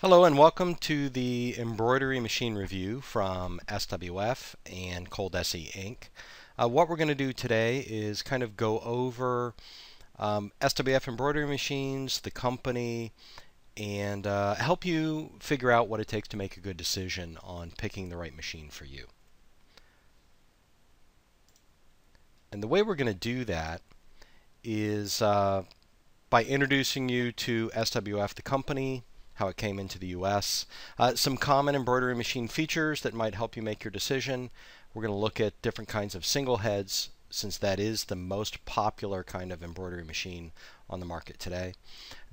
Hello and welcome to the embroidery machine review from SWF and ColDesi Inc. What we're going to do today is kind of go over SWF embroidery machines, the company, and help you figure out what it takes to make a good decision on picking the right machine for you. And the way we're going to do that is by introducing you to SWF, the company, how it came into the US, some common embroidery machine features that might help you make your decision. We're going to look at different kinds of single heads, since that is the most popular kind of embroidery machine on the market today.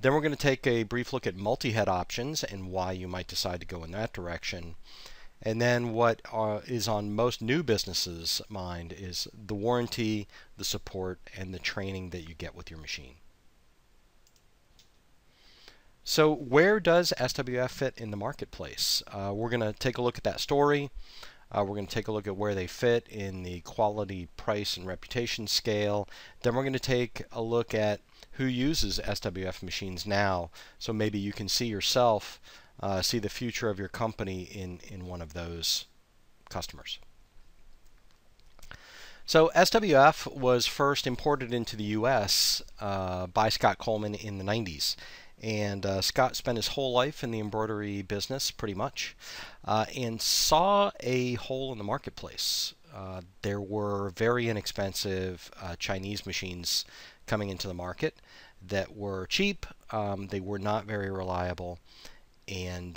Then we're going to take a brief look at multi-head options and why you might decide to go in that direction. And then what is on most new businesses' mind is the warranty, the support, and the training that you get with your machine. So where does SWF fit in the marketplace? We're going to take a look at that story. We're going to take a look at where they fit in the quality, price, and reputation scale. Then we're going to take a look at who uses SWF machines now, so maybe you can see yourself, see the future of your company in one of those customers. So SWF was first imported into the US by Scott Coleman in the 90s. And Scott spent his whole life in the embroidery business, pretty much, and saw a hole in the marketplace. There were very inexpensive Chinese machines coming into the market that were cheap. They were not very reliable and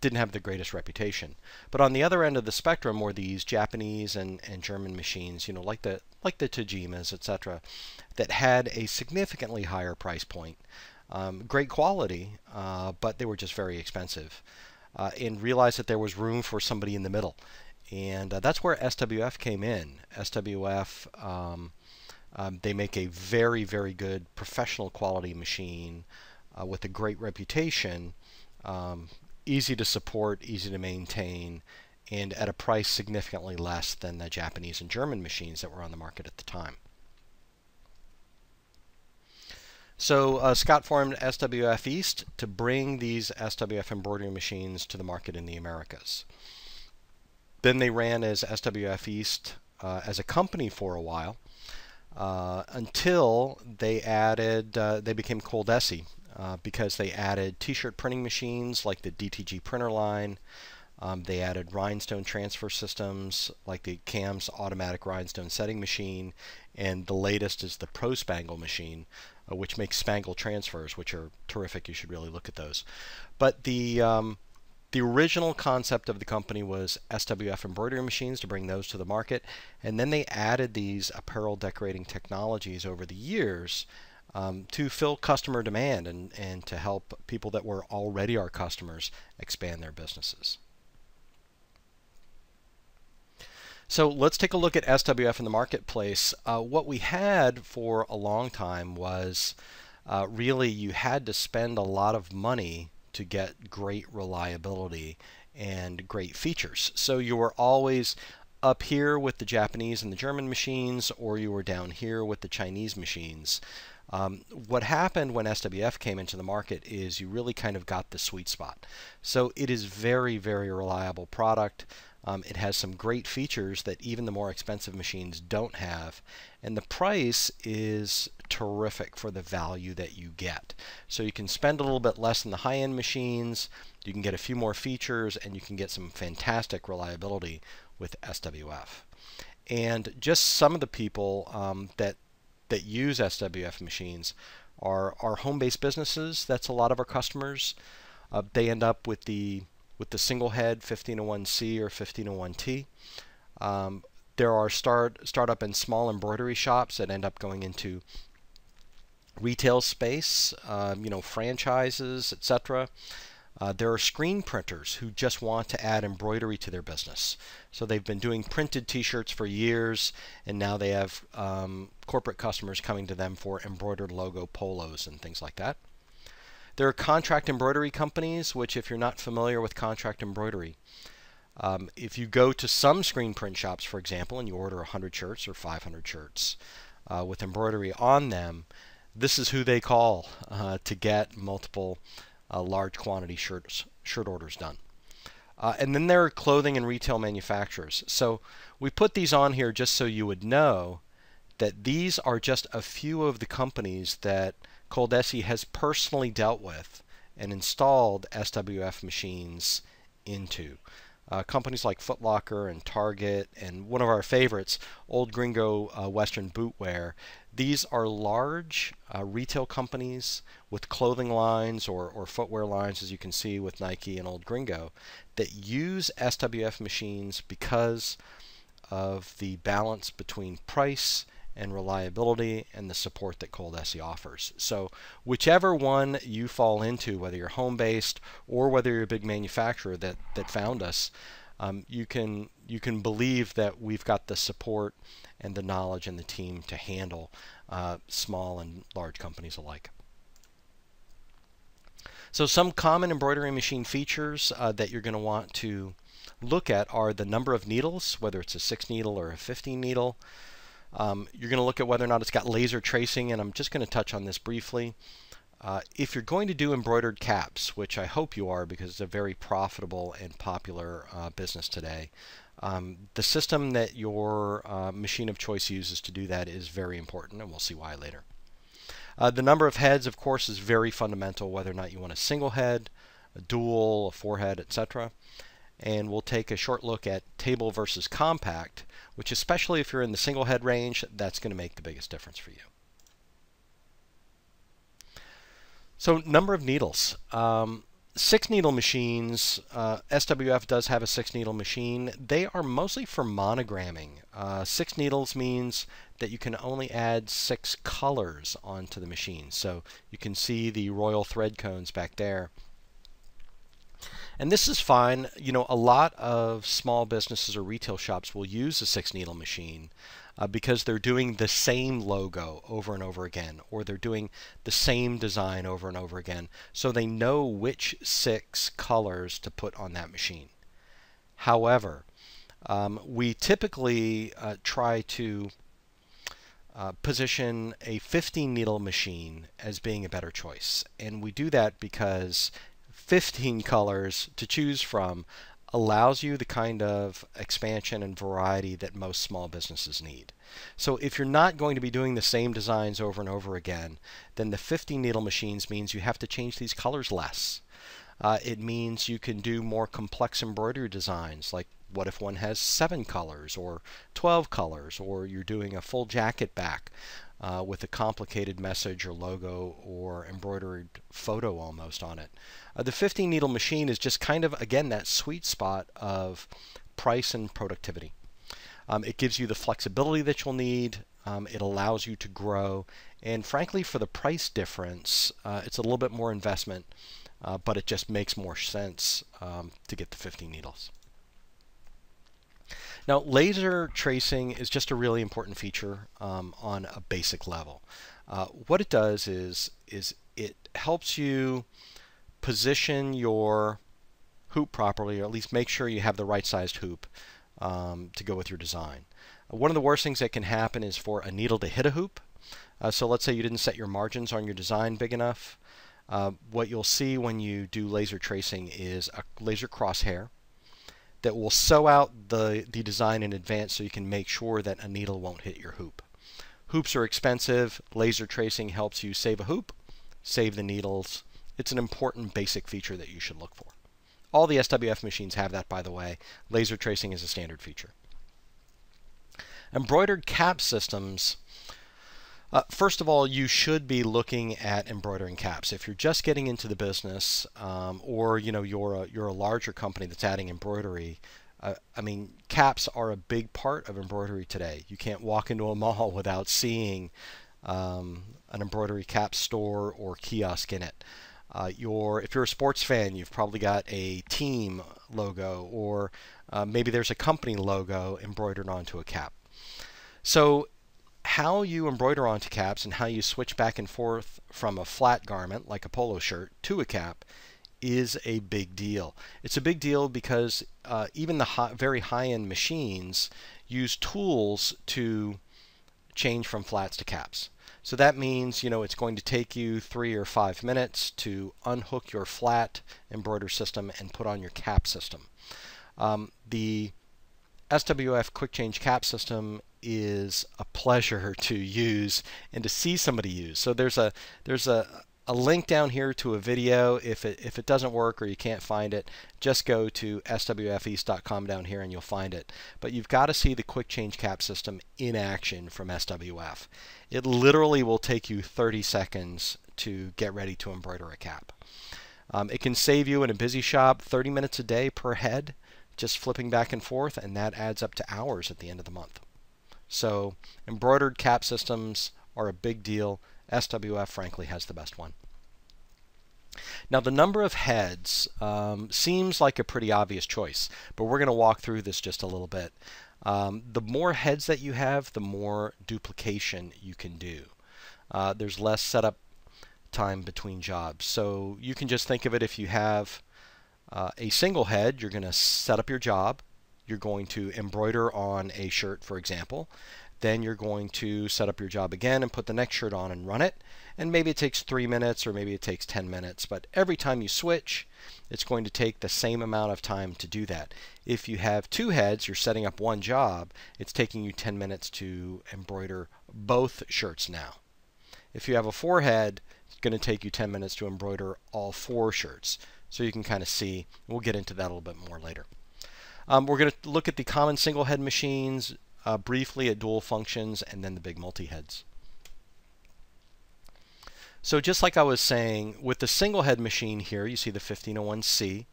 didn't have the greatest reputation. But on the other end of the spectrum were these Japanese and German machines, you know, like the Tajimas, etc., that had a significantly higher price point. Great quality, but they were just very expensive, and realized that there was room for somebody in the middle. And that's where SWF came in. SWF, they make a very, very good professional quality machine with a great reputation, easy to support, easy to maintain, and at a price significantly less than the Japanese and German machines that were on the market at the time. So Scott formed SWF East to bring these SWF embroidery machines to the market in the Americas. Then they ran as SWF East as a company for a while until they added, they became ColDesi because they added t-shirt printing machines like the DTG printer line. They added rhinestone transfer systems like the CAMS automatic rhinestone setting machine, and the latest is the ProSpangle machine, which makes spangle transfers, which are terrific. You should really look at those. But the original concept of the company was SWF embroidery machines to bring those to the market, and then they added these apparel decorating technologies over the years to fill customer demand and to help people that were already our customers expand their businesses. So let's take a look at SWF in the marketplace. What we had for a long time was really you had to spend a lot of money to get great reliability and great features. So you were always up here with the Japanese and the German machines, or you were down here with the Chinese machines. What happened when SWF came into the market is you really kind of got the sweet spot. So it is very, very reliable product. It has some great features that even the more expensive machines don't have. And the price is terrific for the value that you get. So you can spend a little bit less than the high-end machines, you can get a few more features, and you can get some fantastic reliability with SWF. And just some of the people that use SWF machines are our home-based businesses. That's a lot of our customers. They end up with the single head 1501C or 1501T. There are startup and small embroidery shops that end up going into retail space, you know, franchises, etc. There are screen printers who just want to add embroidery to their business. So they've been doing printed t-shirts for years, and now they have corporate customers coming to them for embroidered logo polos and things like that. There are contract embroidery companies, which if you're not familiar with contract embroidery, if you go to some screen print shops, for example, and you order 100 shirts or 500 shirts with embroidery on them, this is who they call to get multiple large quantity shirt orders done. And then there are clothing and retail manufacturers. So we put these on here just so you would know that these are just a few of the companies that ColDesi has personally dealt with and installed SWF machines into. Companies like Footlocker and Target, and one of our favorites, Old Gringo Western Bootwear. These are large retail companies with clothing lines or footwear lines, as you can see with Nike and Old Gringo, that use SWF machines because of the balance between price and reliability and the support that ColDesi offers. So whichever one you fall into, whether you're home-based or whether you're a big manufacturer that found us, you can believe that we've got the support and the knowledge and the team to handle small and large companies alike. So some common embroidery machine features that you're going to want to look at are the number of needles, whether it's a 6 needle or a 15 needle. You're going to look at whether or not it's got laser tracing, and I'm just going to touch on this briefly. If you're going to do embroidered caps, which I hope you are because it's a very profitable and popular business today, the system that your machine of choice uses to do that is very important, and we'll see why later. The number of heads, of course, is very fundamental, whether or not you want a single head, a dual, a 4 head, etc. And we'll take a short look at table versus compact, which especially if you're in the single head range, that's going to make the biggest difference for you. So number of needles. 6 needle machines, SWF does have a 6 needle machine. They are mostly for monogramming. 6 needles means that you can only add 6 colors onto the machine. So you can see the royal thread cones back there. And this is fine. You know, a lot of small businesses or retail shops will use a 6 needle machine because they're doing the same logo over and over again, or they're doing the same design over and over again, so they know which 6 colors to put on that machine. However, we typically try to position a 15 needle machine as being a better choice, and we do that because 15 colors to choose from allows you the kind of expansion and variety that most small businesses need. So if you're not going to be doing the same designs over and over again, then the 15 needle machines means you have to change these colors less. It means you can do more complex embroidery designs, like what if one has 7 colors or 12 colors, or you're doing a full jacket back with a complicated message or logo or embroidered photo almost on it. The 15 needle machine is just kind of, again, that sweet spot of price and productivity. It gives you the flexibility that you'll need. It allows you to grow. And frankly, for the price difference, it's a little bit more investment, but it just makes more sense to get the 15 needles. Now, laser tracing is just a really important feature on a basic level. What it does is it helps you position your hoop properly, or at least make sure you have the right sized hoop to go with your design. One of the worst things that can happen is for a needle to hit a hoop. So let's say you didn't set your margins on your design big enough. What you'll see when you do laser tracing is a laser crosshair that will sew out the design in advance so you can make sure that a needle won't hit your hoop. Hoops are expensive. Laser tracing helps you save a hoop, save the needles. It's an important basic feature that you should look for. All the SWF machines have that, by the way. Laser tracing is a standard feature. Embroidered cap systems. First of all, you should be looking at embroidering caps. If you're just getting into the business, or you're a larger company that's adding embroidery, I mean, caps are a big part of embroidery today. You can't walk into a mall without seeing an embroidery cap store or kiosk in it. If you're a sports fan, you've probably got a team logo, or maybe there's a company logo embroidered onto a cap. So how you embroider onto caps and how you switch back and forth from a flat garment like a polo shirt to a cap is a big deal. It's a big deal because even the very high-end machines use tools to change from flats to caps. So that means, you know, it's going to take you 3 or 5 minutes to unhook your flat embroider system and put on your cap system. The SWF quick change cap system is a pleasure to use and to see somebody use. So there's a link down here to a video. If it doesn't work or you can't find it, just go to swfeast.com down here and you'll find it. But you've got to see the quick change cap system in action from SWF. It literally will take you 30 seconds to get ready to embroider a cap. It can save you in a busy shop 30 minutes a day per head, just flipping back and forth, and that adds up to hours at the end of the month. So embroidered cap systems are a big deal. SWF, frankly, has the best one. Now, the number of heads seems like a pretty obvious choice, but we're going to walk through this just a little bit. The more heads that you have, the more duplication you can do. There's less setup time between jobs. So you can just think of it, if you have a single head, you're going to set up your job. You're going to embroider on a shirt, for example. Then you're going to set up your job again and put the next shirt on and run it. And maybe it takes 3 minutes or maybe it takes 10 minutes. But every time you switch, it's going to take the same amount of time to do that. If you have 2 heads, you're setting up one job, it's taking you 10 minutes to embroider both shirts now. If you have a 4 head, it's going to take you 10 minutes to embroider all 4 shirts. So you can kind of see, we'll get into that a little bit more later. We're going to look at the common single head machines, briefly at dual functions, and then the big multi-heads. So just like I was saying, with the single head machine here, you see the 1501C,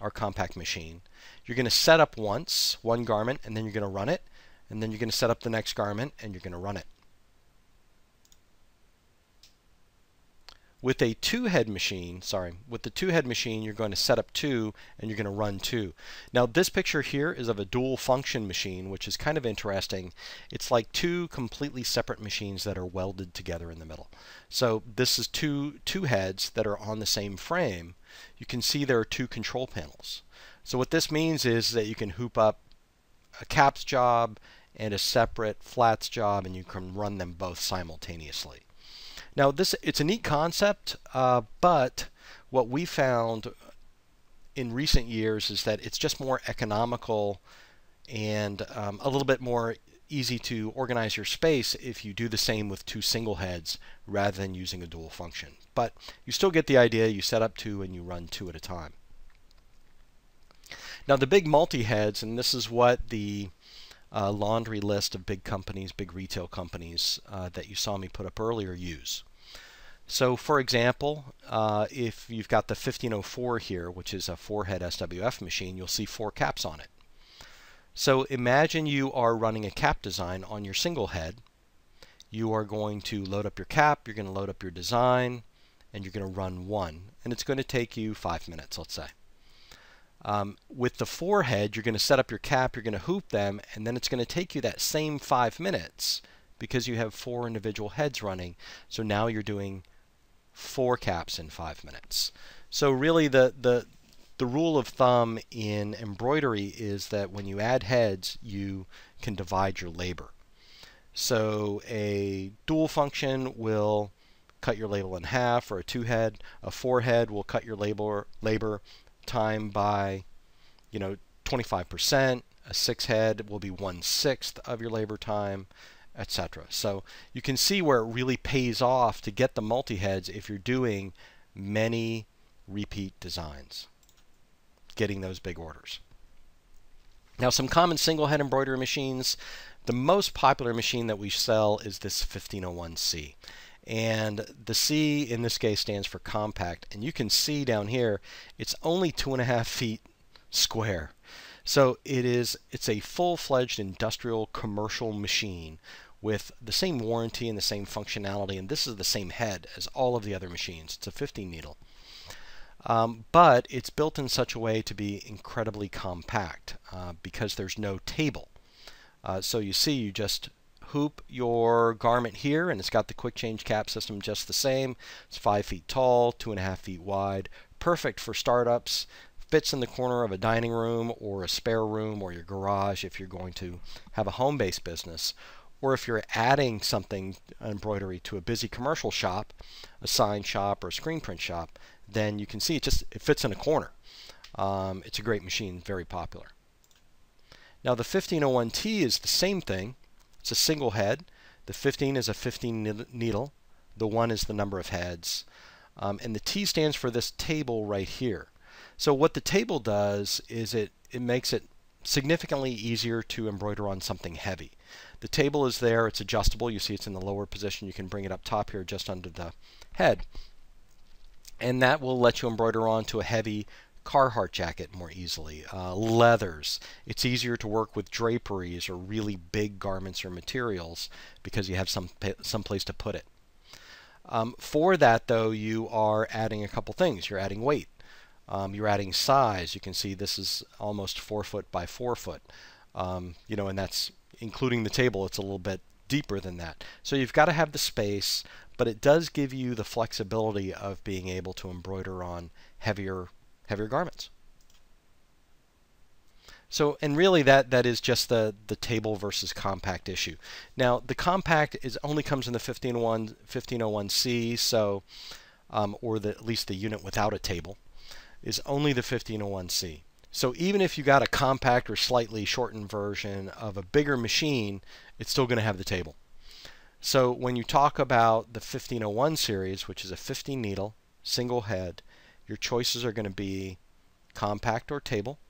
our compact machine. You're going to set up once, one garment, and then you're going to run it, and then you're going to set up the next garment, and you're going to run it. With a 2 head machine, you're going to set up 2 and you're going to run 2. Now this picture here is of a dual function machine, which is kind of interesting. It's like 2 completely separate machines that are welded together in the middle. So this is two heads that are on the same frame. You can see there are 2 control panels. So what this means is that you can hoop up a caps job and a separate flats job, and you can run them both simultaneously. Now it's a neat concept, but what we found in recent years is that it's just more economical and a little bit more easy to organize your space if you do the same with 2 single heads rather than using a dual function. But you still get the idea. You set up 2 and you run 2 at a time. Now the big multi-heads, and this is what the laundry list of big companies, big retail companies that you saw me put up earlier use. So for example, if you've got the 1504 here, which is a 4 head SWF machine, you'll see 4 caps on it. So imagine you are running a cap design on your single head. You are going to load up your cap, you're going to load up your design, and you're going to run 1. And it's going to take you 5 minutes, let's say. With the 4 head, you're going to set up your cap, you're going to hoop them, and then it's going to take you that same 5 minutes because you have 4 individual heads running. So now you're doing 4 caps in 5 minutes. So really the rule of thumb in embroidery is that when you add heads, you can divide your labor. So a dual function will cut your labor in half, or a 2 head. A 4 head will cut your labor time by, you know, 25%. A 6 head will be 1/6 of your labor time, etc. So you can see where it really pays off to get the multi-heads if you're doing many repeat designs, getting those big orders. Now some common single head embroidery machines. The most popular machine that we sell is this 1501C. And the C in this case stands for compact, and you can see down here it's only 2.5 feet square. So it's a full-fledged industrial commercial machine with the same warranty and the same functionality, and this is the same head as all of the other machines. It's a 15 needle. But it's built in such a way to be incredibly compact because there's no table. So you see, you just hoop your garment here, and it's got the quick change cap system just the same. It's 5 feet tall, 2.5 feet wide, perfect for startups, fits in the corner of a dining room or a spare room or your garage if you're going to have a home-based business, or if you're adding something, embroidery, to a busy commercial shop, a sign shop or a screen print shop, then you can see it just, it fits in a corner. It's a great machine, very popular. Now the 1501T is the same thing. It's a single head. The 15 is a 15 needle. The 1 is the number of heads. And the T stands for this table right here. So what the table does is it makes it significantly easier to embroider on something heavy. The table is there, it's adjustable. You see it's in the lower position. You can bring it up top here just under the head. And that will let you embroider onto a heavy Carhartt jacket more easily. Leathers. It's easier to work with draperies or really big garments or materials because you have some place to put it. For that though, you are adding a couple things. You're adding weight. You're adding size. You can see this is almost 4 foot by 4 foot. You know, and that's including the table. It's a little bit deeper than that. So you've got to have the space, but it does give you the flexibility of being able to embroider on heavier garments. So, and really that is just the table versus compact issue. Now the compact is only comes in the 1501C, so or at least the unit without a table is only the 1501C. So even if you got a compact or slightly shortened version of a bigger machine, it's still going to have the table. So when you talk about the 1501 series, which is a 15 needle, single head, your choices are going to be compact or table.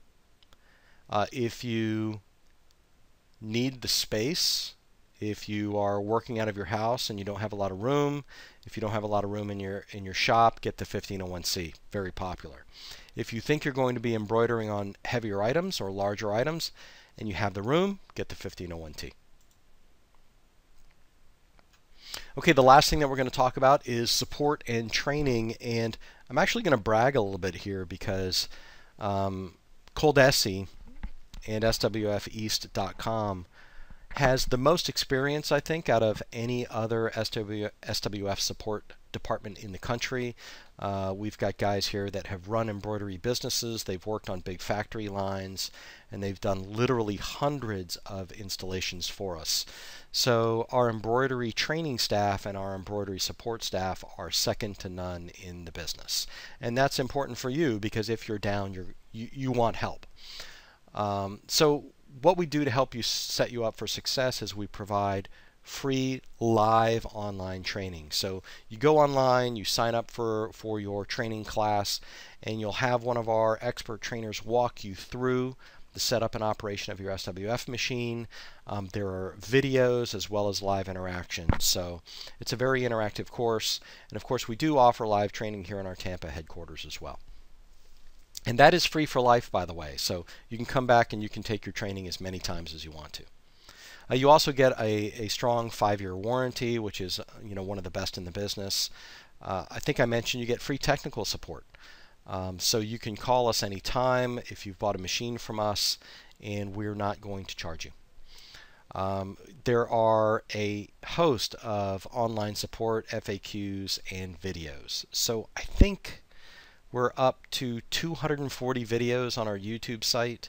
If you need the space, if you are working out of your house and you don't have a lot of room, if you don't have a lot of room in your shop, get the 1501C, very popular. If you think you're going to be embroidering on heavier items or larger items and you have the room, get the 1501T. Okay, the last thing that we're going to talk about is support and training, and I'm actually going to brag a little bit here because ColDesi and swfeast.com has the most experience, I think, out of any other SWF support department in the country. We've got guys here that have run embroidery businesses, they've worked on big factory lines, and they've done literally hundreds of installations for us. So our embroidery training staff and our embroidery support staff are second to none in the business. And that's important for you because if you're down, you want help. So what we do to help you set you up for success is we provide free live online training. So you go online, you sign up for your training class, and you'll have one of our expert trainers walk you through the setup and operation of your SWF machine. There are videos as well as live interaction. So it's a very interactive course. And of course, we do offer live training here in our Tampa headquarters as well. And that is free for life, by the way. So you can come back and you can take your training as many times as you want to. You also get a strong 5-year warranty, which is one of the best in the business. I think I mentioned you get free technical support. So you can call us anytime if you've bought a machine from us, and we're not going to charge you. There are a host of online support, FAQs, and videos. So I think we're up to 240 videos on our YouTube site,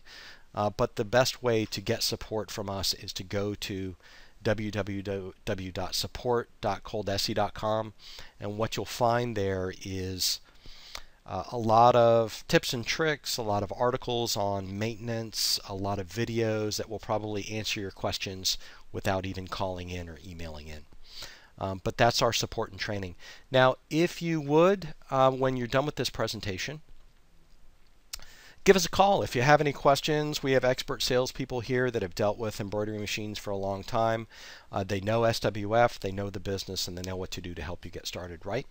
but the best way to get support from us is to go to www.support.coldesi.com, and what you'll find there is a lot of tips and tricks, a lot of articles on maintenance, a lot of videos that will probably answer your questions without even calling in or emailing in. But that's our support and training. Now, if you would, when you're done with this presentation, give us a call. If you have any questions, we have expert salespeople here that have dealt with embroidery machines for a long time. They know SWF, they know the business, and they know what to do to help you get started, right?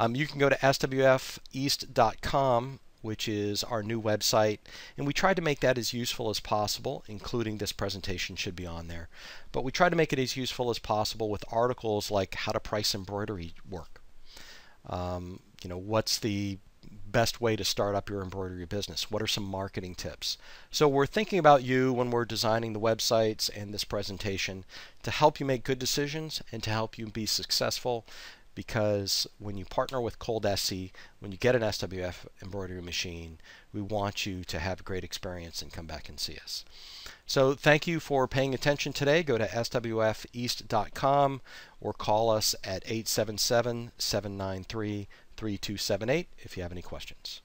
You can go to swfeast.com, which is our new website, and we tried to make that as useful as possible, including this presentation should be on there. But we try to make it as useful as possible with articles like how to price embroidery work. What's the best way to start up your embroidery business? What are some marketing tips? So we're thinking about you when we're designing the websites and this presentation to help you make good decisions and to help you be successful because when you partner with ColDesi, when you get an SWF embroidery machine, we want you to have a great experience and come back and see us. So thank you for paying attention today. Go to swfeast.com or call us at 877-793-3278 if you have any questions.